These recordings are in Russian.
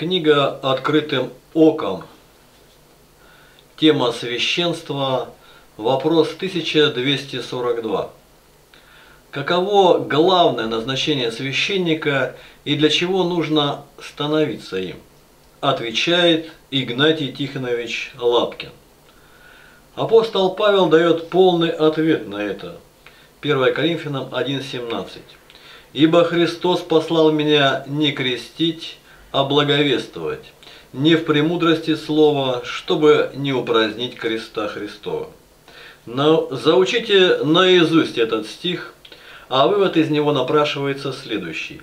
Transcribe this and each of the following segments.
Книга «Открытым оком». Тема священства. Вопрос 1242. Каково главное назначение священника и для чего нужно становиться им? Отвечает Игнатий Тихонович Лапкин. Апостол Павел дает полный ответ на это. 1 Коринфянам 1:17. «Ибо Христос послал меня не крестить, а благовествовать, не в премудрости слова, чтобы не упразднить креста Христова». Но заучите наизусть этот стих, а вывод из него напрашивается следующий.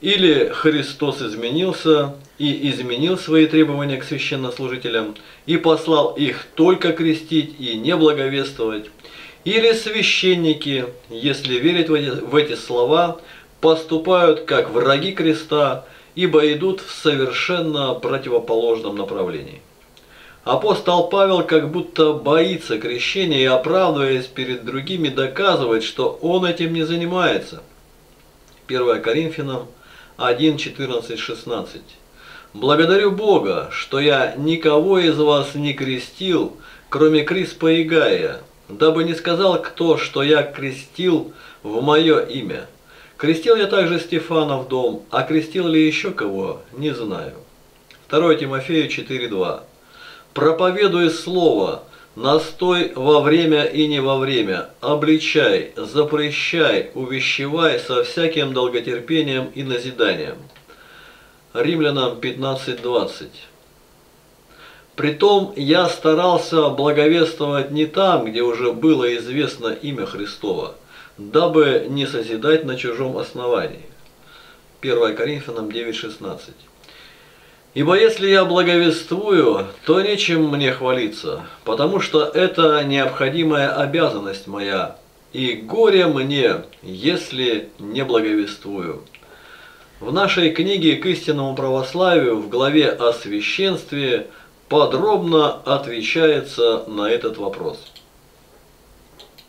Или Христос изменился и изменил свои требования к священнослужителям и послал их только крестить и не благовествовать, или священники, если верить в эти слова, поступают как враги креста, ибо идут в совершенно противоположном направлении. Апостол Павел как будто боится крещения и, оправдываясь перед другими, доказывает, что он этим не занимается. 1 Коринфянам 1:14-16. «Благодарю Бога, что я никого из вас не крестил, кроме Криспа и Гая, дабы не сказал кто, что я крестил в мое имя. Крестил я также Стефанов дом, а крестил ли еще кого, не знаю». 2 Тимофею 4:2. «Проповедуй слово, настой во время и не во время, обличай, запрещай, увещевай со всяким долготерпением и назиданием». Римлянам 15:20. «Притом я старался благовествовать не там, где уже было известно имя Христово, дабы не созидать на чужом основании». 1 Коринфянам 9:16. «Ибо если я благовествую, то нечем мне хвалиться, потому что это необходимая обязанность моя, и горе мне, если не благовествую». В нашей книге «К истинному православию» в главе о священстве подробно отвечается на этот вопрос.